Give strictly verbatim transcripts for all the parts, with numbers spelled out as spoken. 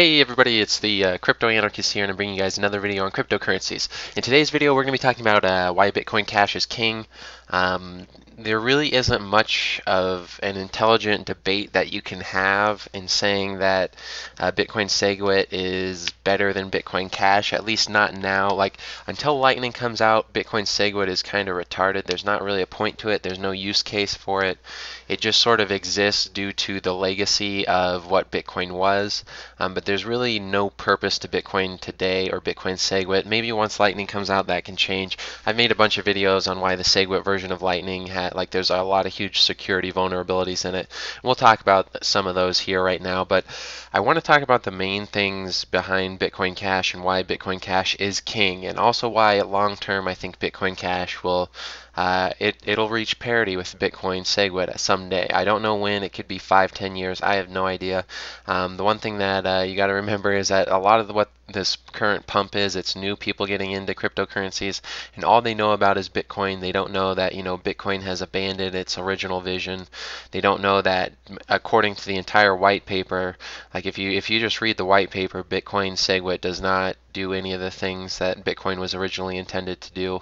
Hey everybody, it's the uh, Crypto Anarchast here, and I'm bringing you guys another video on cryptocurrencies. In today's video, we're going to be talking about uh, why Bitcoin Cash is king. Um, there really isn't much of an intelligent debate that you can have in saying that uh, Bitcoin SegWit is better than Bitcoin Cash, at least not now. Like, until Lightning comes out, Bitcoin SegWit is kind of retarded. There's not really a point to it. There's no use case for it. It just sort of exists due to the legacy of what Bitcoin was. Um, but But there's really no purpose to Bitcoin today or Bitcoin SegWit. Maybe once Lightning comes out, that can change. I've made a bunch of videos on why the SegWit version of Lightning had, like, there's a lot of huge security vulnerabilities in it. We'll talk about some of those here right now, but I want to talk about the main things behind Bitcoin Cash and why Bitcoin Cash is king, and also why long term I think Bitcoin Cash will Uh, it, it'll reach parity with Bitcoin SegWit someday. I don't know when. It could be five, ten years. I have no idea. Um, the one thing that uh, you got to remember is that a lot of the, what this current pump is, it's new people getting into cryptocurrencies, and all they know about is Bitcoin. They don't know that, you know, Bitcoin has abandoned its original vision. They don't know that, according to the entire white paper, like if you if you just read the white paper, Bitcoin SegWit does not do any of the things that Bitcoin was originally intended to do.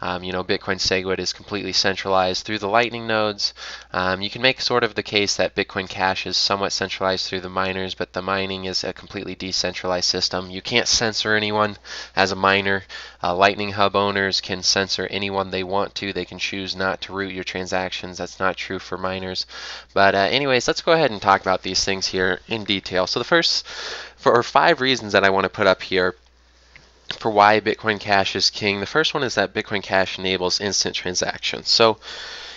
Um, you know, Bitcoin SegWit is completely centralized through the Lightning nodes. Um, you can make sort of the case that Bitcoin Cash is somewhat centralized through the miners, but the mining is a completely decentralized system. You can't censor anyone as a miner. Uh, Lightning Hub owners can censor anyone they want to. They can choose not to route your transactions. That's not true for miners. But uh, anyways, let's go ahead and talk about these things here in detail. So the first, for five reasons that I want to put up here for why Bitcoin Cash is king. The first one is that Bitcoin Cash enables instant transactions. So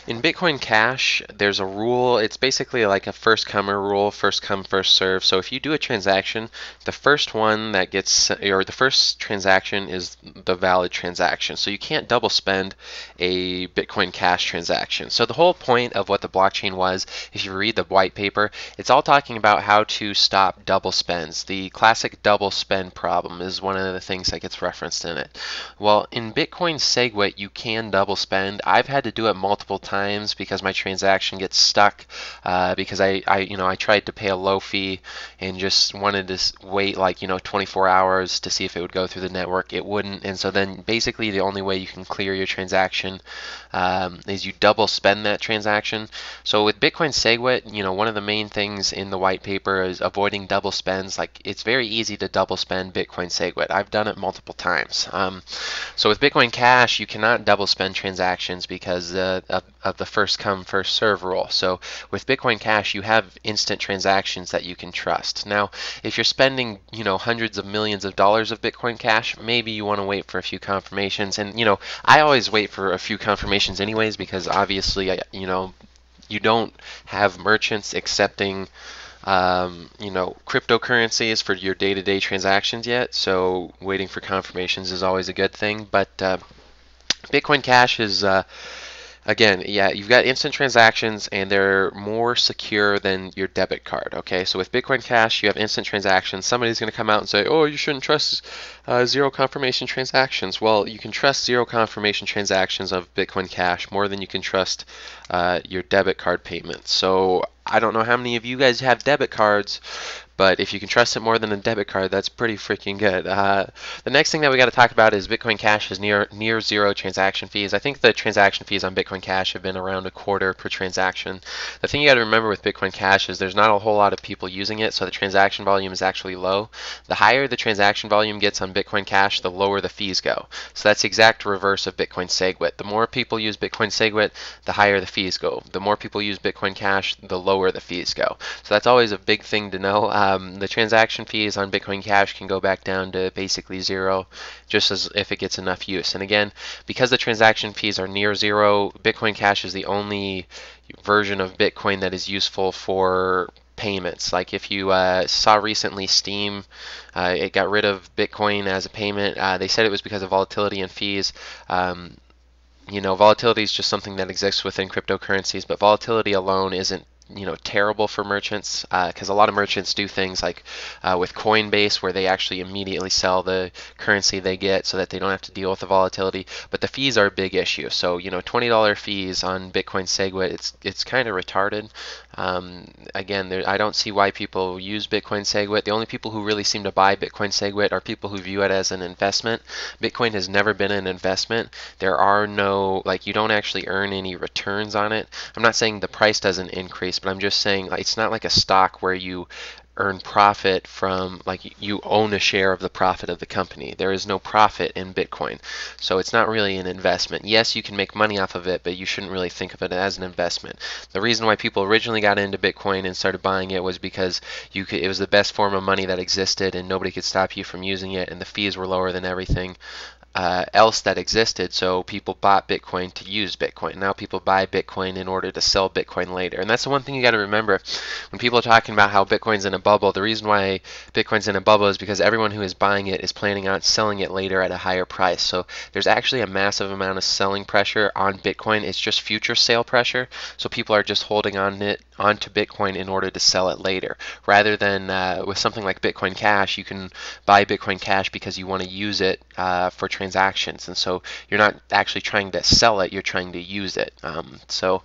in Bitcoin Cash, there's a rule. It's basically like a first comer rule, first come, first serve. So if you do a transaction, the first one that gets, or the first transaction is the valid transaction. So you can't double spend a Bitcoin Cash transaction. So the whole point of what the blockchain was, if you read the white paper, it's all talking about how to stop double spends. The classic double spend problem is one of the things that gets referenced in it. Well, in Bitcoin SegWit, you can double spend. I've had to do it multiple times. times because my transaction gets stuck uh, because I, I you know I tried to pay a low fee and just wanted to wait, like, you know, twenty-four hours to see if it would go through the network. It wouldn't, and so then basically the only way you can clear your transaction um, is you double spend that transaction. So with Bitcoin SegWit, you know, one of the main things in the white paper is avoiding double spends. Like, it's very easy to double spend Bitcoin SegWit. I've done it multiple times. Um, so with Bitcoin Cash, you cannot double spend transactions because uh, of of the first come, first serve rule. So with Bitcoin Cash, you have instant transactions that you can trust. Now, if you're spending, you know, hundreds of millions of dollars of Bitcoin Cash, maybe you want to wait for a few confirmations. And, you know, I always wait for a few confirmations anyways, because obviously, you know, you don't have merchants accepting Um, you know, cryptocurrencies for your day-to-day transactions yet. So waiting for confirmations is always a good thing. But uh, Bitcoin Cash is uh, Again, yeah, you've got instant transactions, and they're more secure than your debit card, okay? So with Bitcoin Cash, you have instant transactions. Somebody's going to come out and say, oh, you shouldn't trust uh, zero confirmation transactions. Well, you can trust zero confirmation transactions of Bitcoin Cash more than you can trust uh, your debit card payments. So I don't know how many of you guys have debit cards, but if you can trust it more than a debit card, that's pretty freaking good. Uh, the next thing that we got to talk about is Bitcoin Cash has near near zero transaction fees. I think the transaction fees on Bitcoin Cash have been around a quarter per transaction. The thing you got to remember with Bitcoin Cash is there's not a whole lot of people using it, so the transaction volume is actually low. The higher the transaction volume gets on Bitcoin Cash, the lower the fees go. So that's the exact reverse of Bitcoin SegWit. The more people use Bitcoin SegWit, the higher the fees go. The more people use Bitcoin Cash, the lower the fees go. So that's always a big thing to know. Uh, Um, the transaction fees on Bitcoin Cash can go back down to basically zero, just as if it gets enough use. And again, because the transaction fees are near zero, Bitcoin Cash is the only version of Bitcoin that is useful for payments. Like, if you uh, saw recently Steam, uh, it got rid of Bitcoin as a payment. Uh, they said it was because of volatility and fees. Um, you know, volatility is just something that exists within cryptocurrencies, but volatility alone isn't you know, terrible for merchants, because uh, a lot of merchants do things like uh, with Coinbase, where they actually immediately sell the currency they get so that they don't have to deal with the volatility. But the fees are a big issue. So, you know, twenty dollar fees on Bitcoin SegWit, it's it's kind of retarded. Um, again, there, I don't see why people use Bitcoin SegWit. The only people who really seem to buy Bitcoin SegWit are people who view it as an investment. Bitcoin has never been an investment. There are no, like, you don't actually earn any returns on it. I'm not saying the price doesn't increase, but I'm just saying, like, it's not like a stock where you earn profit from, like, you own a share of the profit of the company. There is no profit in Bitcoin, so it's not really an investment. Yes, you can make money off of it, but you shouldn't really think of it as an investment. The reason why people originally got into Bitcoin and started buying it was because you could, it was the best form of money that existed, and nobody could stop you from using it, and the fees were lower than everything Uh, else that existed, so people bought Bitcoin to use Bitcoin. Now people buy Bitcoin in order to sell Bitcoin later. And that's the one thing you got to remember when people are talking about how Bitcoin's in a bubble. The reason why Bitcoin's in a bubble is because everyone who is buying it is planning on selling it later at a higher price. So there's actually a massive amount of selling pressure on Bitcoin. It's just future sale pressure. So people are just holding on it onto Bitcoin in order to sell it later, rather than uh, with something like Bitcoin Cash. You can buy Bitcoin Cash because you want to use it uh, for trading transactions, and so you're not actually trying to sell it, you're trying to use it. Um, so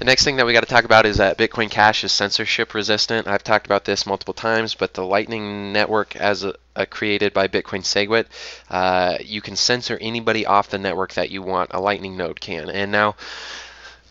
the next thing that we got to talk about is that Bitcoin Cash is censorship resistant. I've talked about this multiple times, but the Lightning Network as a Uh, created by Bitcoin SegWit, uh, you can censor anybody off the network that you want. A Lightning node can. And now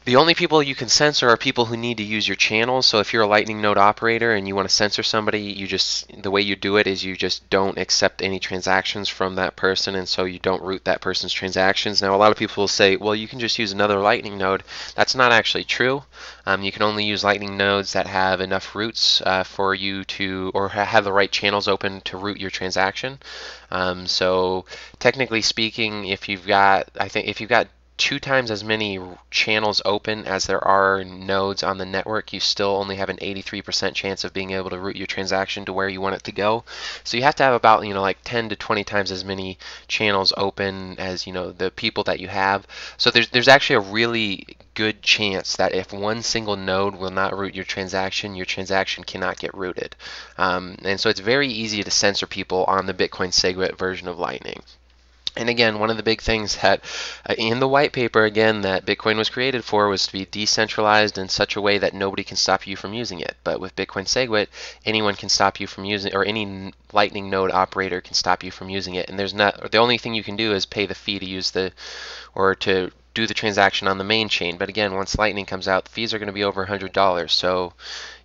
the only people you can censor are people who need to use your channel. So if you're a Lightning node operator and you want to censor somebody, you just, the way you do it is you just don't accept any transactions from that person, and so you don't route that person's transactions. Now a lot of people will say, well, you can just use another Lightning node. That's not actually true. Um, you can only use Lightning nodes that have enough routes uh, for you to, or have the right channels open to route your transaction. Um, so technically speaking, if you've got, I think if you've got two times as many channels open as there are nodes on the network, you still only have an eighty-three percent chance of being able to route your transaction to where you want it to go. So you have to have about, you know, like ten to twenty times as many channels open as, you know, the people that you have. So there's there's actually a really good chance that if one single node will not route your transaction, your transaction cannot get routed. Um, and so it's very easy to censor people on the Bitcoin SegWit version of Lightning. And again, one of the big things that uh, in the white paper, again, that Bitcoin was created for was to be decentralized in such a way that nobody can stop you from using it. But with Bitcoin SegWit, anyone can stop you from using, or any Lightning node operator can stop you from using it. And there's not, the only thing you can do is pay the fee to use the, or to do the transaction on the main chain. But again, once Lightning comes out, the fees are going to be over one hundred dollars. So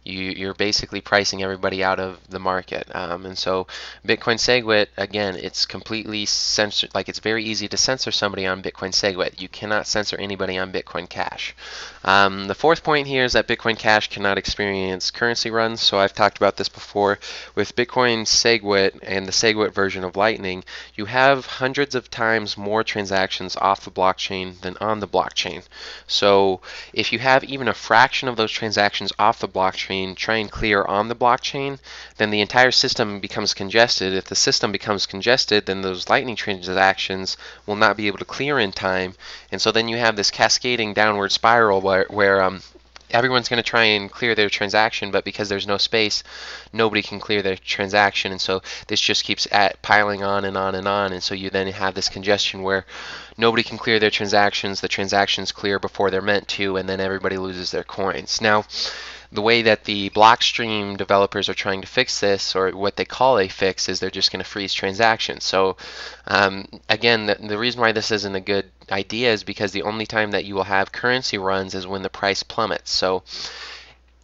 you, you're basically pricing everybody out of the market. Um, and so Bitcoin SegWit, again, it's completely censored. Like, it's very easy to censor somebody on Bitcoin SegWit. You cannot censor anybody on Bitcoin Cash. Um, the fourth point here is that Bitcoin Cash cannot experience currency runs. So I've talked about this before. With Bitcoin SegWit and the SegWit version of Lightning, you have hundreds of times more transactions off the blockchain than on the blockchain. So if you have even a fraction of those transactions off the blockchain try and clear on the blockchain, then the entire system becomes congested. If the system becomes congested, then those Lightning transactions will not be able to clear in time. And so then you have this cascading downward spiral where, where um, everyone's going to try and clear their transaction, but because there's no space, nobody can clear their transaction. And so this just keeps at piling on and on and on. And so you then have this congestion where nobody can clear their transactions, the transactions clear before they're meant to, and then everybody loses their coins. Now, the way that the Blockstream developers are trying to fix this, or what they call a fix, is they're just going to freeze transactions. So um, again, the, the reason why this isn't a good idea is because the only time that you will have currency runs is when the price plummets. So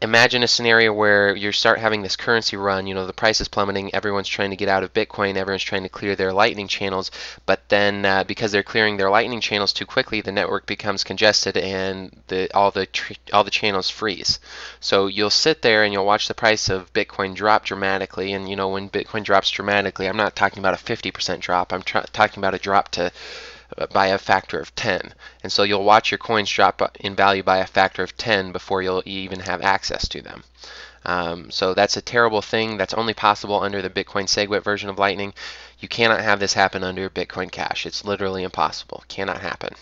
imagine a scenario where you start having this currency run, you know, the price is plummeting, everyone's trying to get out of Bitcoin, everyone's trying to clear their Lightning channels, but then uh, because they're clearing their Lightning channels too quickly, the network becomes congested and the, all, the tr all the channels freeze. So you'll sit there and you'll watch the price of Bitcoin drop dramatically, and, you know, when Bitcoin drops dramatically, I'm not talking about a fifty percent drop, I'm talking about a drop to by a factor of ten. And so you'll watch your coins drop in value by a factor of ten before you'll even have access to them. Um, so that's a terrible thing. That's only possible under the Bitcoin SegWit version of Lightning. You cannot have this happen under Bitcoin Cash. It's literally impossible. Cannot happen.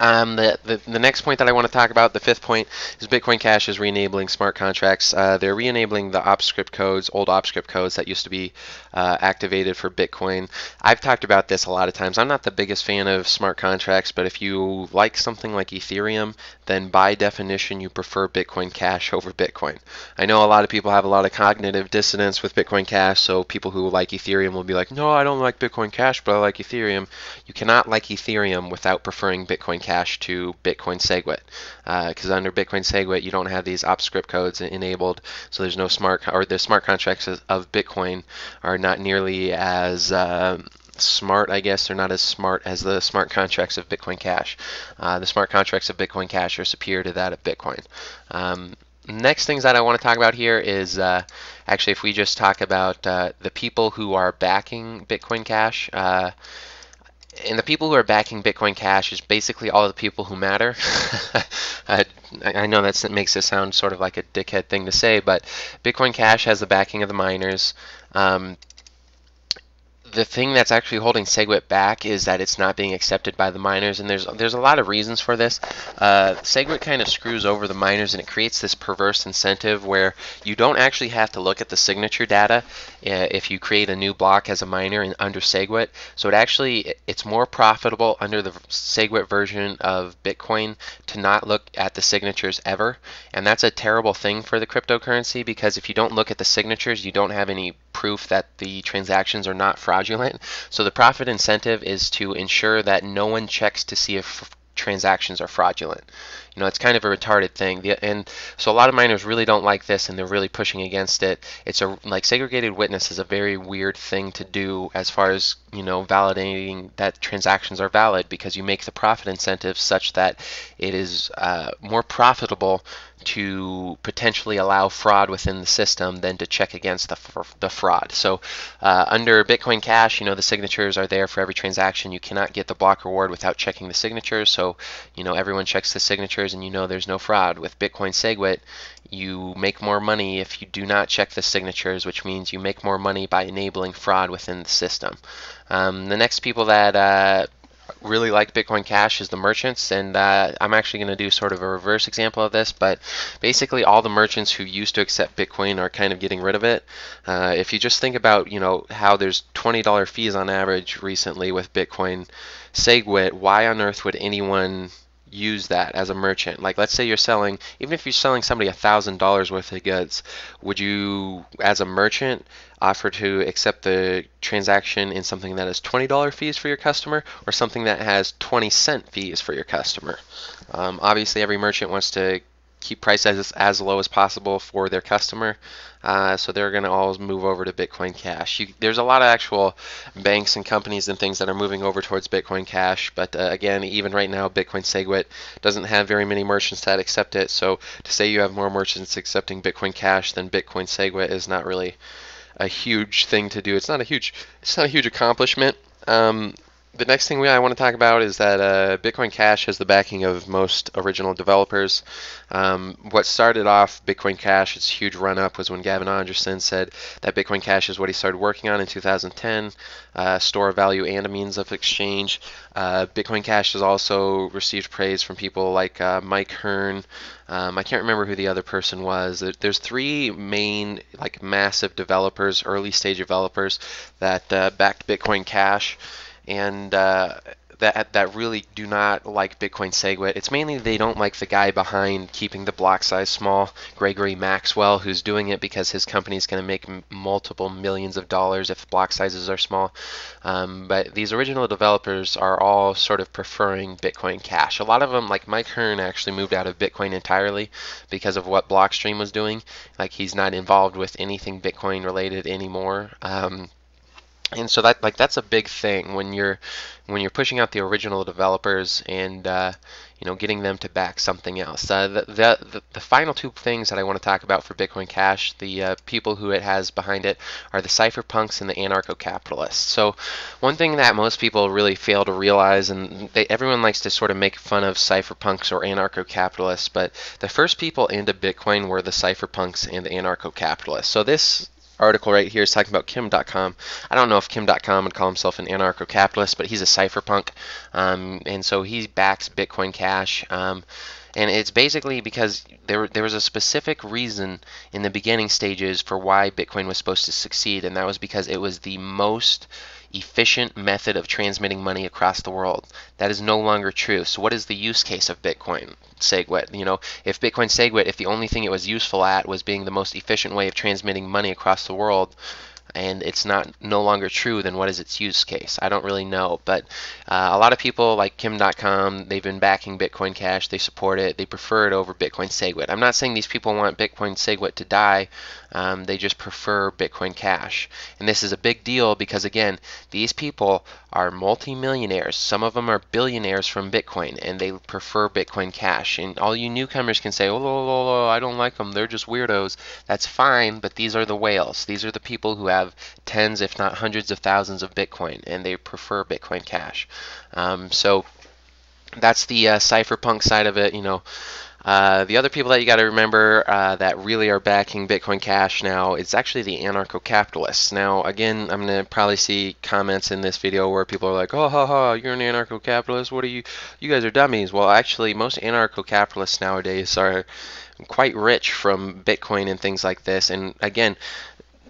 Um, the, the, the next point that I want to talk about, the fifth point, is Bitcoin Cash is re-enabling smart contracts. Uh, they're re-enabling the OpScript codes, old OpScript codes that used to be uh, activated for Bitcoin. I've talked about this a lot of times. I'm not the biggest fan of smart contracts, but if you like something like Ethereum, then by definition you prefer Bitcoin Cash over Bitcoin. I know a lot of people have a lot of cognitive dissonance with Bitcoin Cash, so people who like Ethereum will be like, no, I don't like Bitcoin Cash, but I like Ethereum. You cannot like Ethereum without preferring Bitcoin Cash to Bitcoin SegWit, because uh, under Bitcoin SegWit you don't have these OpScript codes enabled, so there's no smart, or the smart contracts of Bitcoin are not nearly as uh, smart, I guess. They're not as smart as the smart contracts of Bitcoin Cash. Uh, the smart contracts of Bitcoin Cash are superior to that of Bitcoin. Um, Next things that I want to talk about here is uh, actually, if we just talk about uh, the people who are backing Bitcoin Cash. Uh, And the people who are backing Bitcoin Cash is basically all the people who matter. I, I know that's, that makes it sound sort of like a dickhead thing to say, but Bitcoin Cash has the backing of the miners. Um, the thing that's actually holding SegWit back is that it's not being accepted by the miners, and there's there's a lot of reasons for this. Uh, SegWit kind of screws over the miners, and it creates this perverse incentive where you don't actually have to look at the signature data uh, if you create a new block as a miner in, under SegWit. So it actually, it's more profitable under the SegWit version of Bitcoin to not look at the signatures ever, and that's a terrible thing for the cryptocurrency, because if you don't look at the signatures, you don't have any proof that the transactions are not fraudulent. So the profit incentive is to ensure that no one checks to see if transactions are fraudulent. You know, it's kind of a retarded thing, and so a lot of miners really don't like this, and they're really pushing against it. It's a, like, segregated witness is a very weird thing to do as far as, you know, validating that transactions are valid, because you make the profit incentive such that it is uh, more profitable to potentially allow fraud within the system than to check against the, fr the fraud. So uh, under Bitcoin Cash, you know, the signatures are there for every transaction. You cannot get the block reward without checking the signatures. So, you know, everyone checks the signatures, and you know there's no fraud. With Bitcoin SegWit, you make more money if you do not check the signatures, which means you make more money by enabling fraud within the system. Um, the next people that uh, really like Bitcoin Cash is the merchants, and uh, I'm actually going to do sort of a reverse example of this, but basically all the merchants who used to accept Bitcoin are kind of getting rid of it. Uh, if you just think about, you know, how there's twenty dollar fees on average recently with Bitcoin SegWit, why on earth would anyone use that as a merchant? Like, let's say you're selling, even if you're selling somebody a thousand dollars worth of goods, would you as a merchant offer to accept the transaction in something that has twenty dollar fees for your customer, or something that has twenty cent fees for your customer? Um, obviously every merchant wants to keep prices as, as low as possible for their customer, uh, so they're going to always move over to Bitcoin Cash. You, there's a lot of actual banks and companies and things that are moving over towards Bitcoin Cash, but uh, again, even right now, Bitcoin SegWit doesn't have very many merchants that accept it, so to say you have more merchants accepting Bitcoin Cash than Bitcoin SegWit is not really a huge thing to do. It's not a huge, it's not a huge accomplishment. Um, The next thing we, I want to talk about is that uh, Bitcoin Cash has the backing of most original developers. Um, what started off Bitcoin Cash, its huge run-up, was when Gavin Andresen said that Bitcoin Cash is what he started working on in two thousand ten, uh, store of value and a means of exchange. Uh, Bitcoin Cash has also received praise from people like uh, Mike Hearn. Um, I can't remember who the other person was. There's three main, like, massive developers, early stage developers that uh, backed Bitcoin Cash, and uh, that that really do not like Bitcoin SegWit. It's mainly they don't like the guy behind keeping the block size small, Gregory Maxwell, who's doing it because his company is going to make multiple millions of dollars if block sizes are small. Um, but these original developers are all sort of preferring Bitcoin Cash. A lot of them, like Mike Hearn, actually moved out of Bitcoin entirely because of what Blockstream was doing. Like, he's not involved with anything Bitcoin related anymore. Um, And so that, like, that's a big thing when you're when you're pushing out the original developers and uh, you know, getting them to back something else. Uh, the, the the final two things that I want to talk about for Bitcoin Cash, the uh, people who it has behind it, are the cypherpunks and the anarcho-capitalists. So one thing that most people really fail to realize, and they, everyone likes to sort of make fun of cypherpunks or anarcho-capitalists, but the first people into Bitcoin were the cypherpunks and the anarcho-capitalists. So this article right here is talking about Kim dot com. I don't know if Kim dot com would call himself an anarcho-capitalist, but he's a cypherpunk, um, and so he backs Bitcoin Cash. Um, And it's basically because there, there was a specific reason in the beginning stages for why Bitcoin was supposed to succeed, and that was because it was the most efficient method of transmitting money across the world. That is no longer true. So what is the use case of Bitcoin SegWit? You know, if Bitcoin SegWit, if the only thing it was useful at was being the most efficient way of transmitting money across the world, and it's not no longer true, then what is its use case? I don't really know, but uh, a lot of people like Kim dot com, they've been backing Bitcoin Cash, they support it, they prefer it over Bitcoin SegWit. I'm not saying these people want Bitcoin SegWit to die, um, they just prefer Bitcoin Cash. And this is a big deal because, again, these people are multi-millionaires. Some of them are billionaires from Bitcoin, and they prefer Bitcoin Cash. And all you newcomers can say, oh, oh, oh, oh, I don't like them, they're just weirdos. That's fine, but these are the whales. These are the people who have have tens if not hundreds of thousands of Bitcoin, and they prefer Bitcoin Cash. Um, so that's the uh, cypherpunk side of it, you know. Uh, the other people that you got to remember uh, that really are backing Bitcoin Cash now, it's actually the anarcho-capitalists. Now, again, I'm going to probably see comments in this video where people are like, oh, ha, ha, you're an anarcho-capitalist. What are you? You guys are dummies. Well, actually, most anarcho-capitalists nowadays are quite rich from Bitcoin and things like this. And again,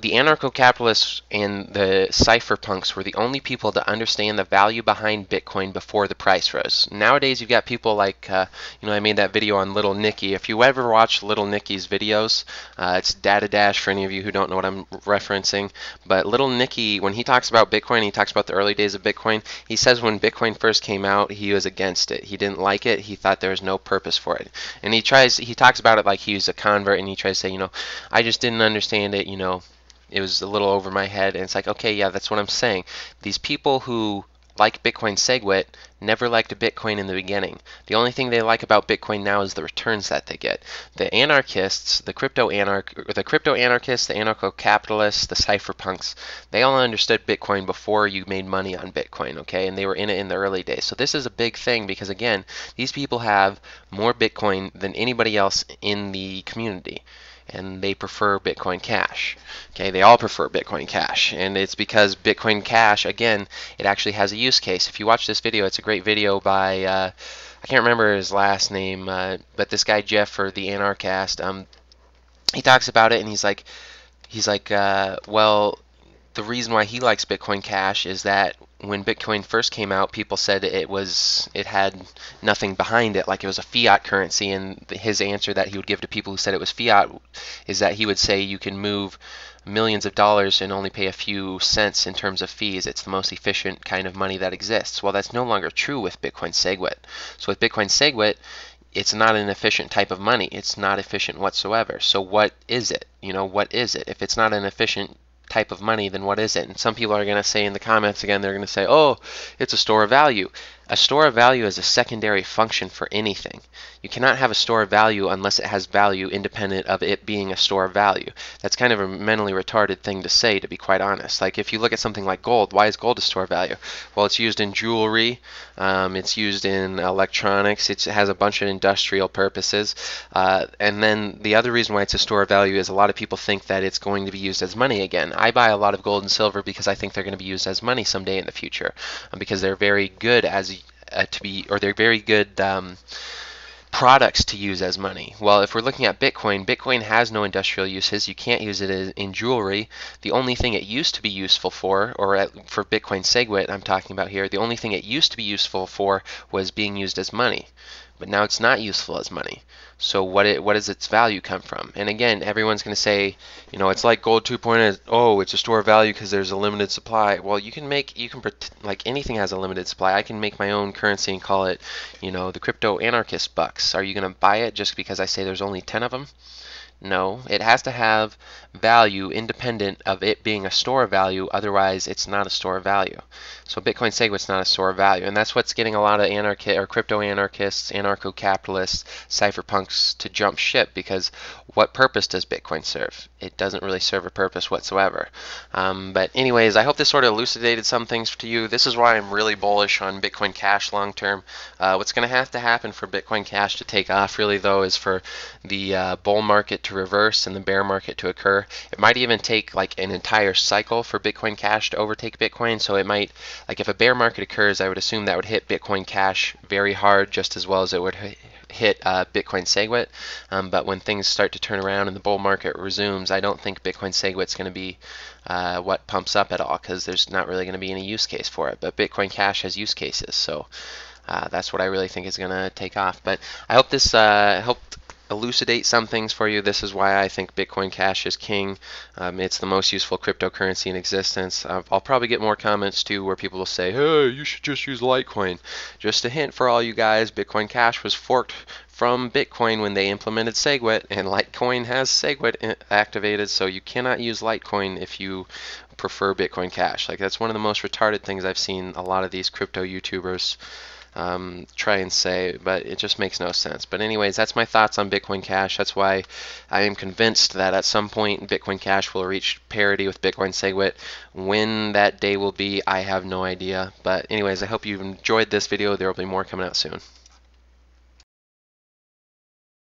the anarcho-capitalists and the cypherpunks were the only people to understand the value behind Bitcoin before the price rose. Nowadays, you've got people like, uh, you know, I made that video on Little Nicky. If you ever watch Little Nicky's videos, uh, it's Data Dash for any of you who don't know what I'm referencing. But Little Nicky, when he talks about Bitcoin, he talks about the early days of Bitcoin. He says when Bitcoin first came out, he was against it. He didn't like it. He thought there was no purpose for it. And he tries, he talks about it like he was a convert, and he tries to say, you know, I just didn't understand it, you know. It was a little over my head, and it's like, okay, yeah, that's what I'm saying. These people who like Bitcoin SegWit never liked Bitcoin in the beginning. The only thing they like about Bitcoin now is the returns that they get. The anarchists, the crypto anarch, the crypto anarchists, the anarcho-capitalists, the cypherpunks, they all understood Bitcoin before you made money on Bitcoin, okay? And they were in it in the early days. So this is a big thing because, again, these people have more Bitcoin than anybody else in the community, and they prefer Bitcoin Cash. Okay, they all prefer Bitcoin Cash, and it's because Bitcoin Cash, again, it actually has a use case. If you watch this video, it's a great video by uh, I can't remember his last name, uh, but this guy Jeff for the Anarchast, um, he talks about it, and he's like, he's like, uh, well, the reason why he likes Bitcoin Cash is that when Bitcoin first came out, people said it was it had nothing behind it, like it was a fiat currency. And his answer that he would give to people who said it was fiat is that he would say you can move millions of dollars and only pay a few cents in terms of fees. It's the most efficient kind of money that exists. Well, that's no longer true with Bitcoin SegWit. So with Bitcoin SegWit, it's not an efficient type of money. It's not efficient whatsoever. So what is it? You know, what is it? If it's not an efficient type of money, then what is it? And some people are going to say in the comments, again, they're going to say, oh, it's a store of value. A store of value is a secondary function for anything. You cannot have a store of value unless it has value independent of it being a store of value. That's kind of a mentally retarded thing to say, to be quite honest. Like, if you look at something like gold, why is gold a store of value? Well, it's used in jewelry, um, it's used in electronics, it's, it has a bunch of industrial purposes. Uh, and then the other reason why it's a store of value is a lot of people think that it's going to be used as money again. I buy a lot of gold and silver because I think they're going to be used as money someday in the future, because they're very good as uh, to be, or they're very good um, products to use as money. Well, if we're looking at Bitcoin, Bitcoin has no industrial uses. You can't use it as, in jewelry. The only thing it used to be useful for, or at, for Bitcoin SegWit I'm talking about here, the only thing it used to be useful for was being used as money. But now it's not useful as money. So what it, what does its value come from? And again, everyone's going to say, you know, it's like gold two point oh. Oh, it's a store of value because there's a limited supply. Well, you can make, you can like anything has a limited supply. I can make my own currency and call it, you know, the crypto anarchist bucks. Are you going to buy it just because I say there's only ten of them? No, it has to have value independent of it being a store of value, otherwise it's not a store of value. So Bitcoin SegWit's not a store of value, and that's what's getting a lot of anarchi- or crypto anarchists, anarcho-capitalists, cypherpunks to jump ship, because what purpose does Bitcoin serve? It doesn't really serve a purpose whatsoever. Um, but anyways, I hope this sort of elucidated some things to you. This is why I'm really bullish on Bitcoin Cash long term. Uh, what's going to have to happen for Bitcoin Cash to take off really, though, is for the uh, bull market to to reverse and the bear market to occur. It might even take like an entire cycle for Bitcoin Cash to overtake Bitcoin. So it might, like if a bear market occurs, I would assume that would hit Bitcoin Cash very hard, just as well as it would hit hit uh, Bitcoin SegWit, um, but when things start to turn around and the bull market resumes, I don't think Bitcoin SegWit is going to be uh, what pumps up at all, because there's not really going to be any use case for it. But Bitcoin Cash has use cases, so uh, that's what I really think is going to take off. But I hope this uh, helped elucidate some things for you. This is why I think Bitcoin Cash is king. Um, it's the most useful cryptocurrency in existence. Uh, I'll probably get more comments too where people will say, hey, you should just use Litecoin. Just a hint for all you guys, Bitcoin Cash was forked from Bitcoin when they implemented SegWit, and Litecoin has SegWit activated, so you cannot use Litecoin if you prefer Bitcoin Cash. Like, that's one of the most retarded things I've seen a lot of these crypto YouTubers Um, try and say, but it just makes no sense. But anyways, that's my thoughts on Bitcoin Cash. That's why I am convinced that at some point Bitcoin Cash will reach parity with Bitcoin SegWit. When that day will be, I have no idea. But anyways, I hope you've enjoyed this video. There will be more coming out soon.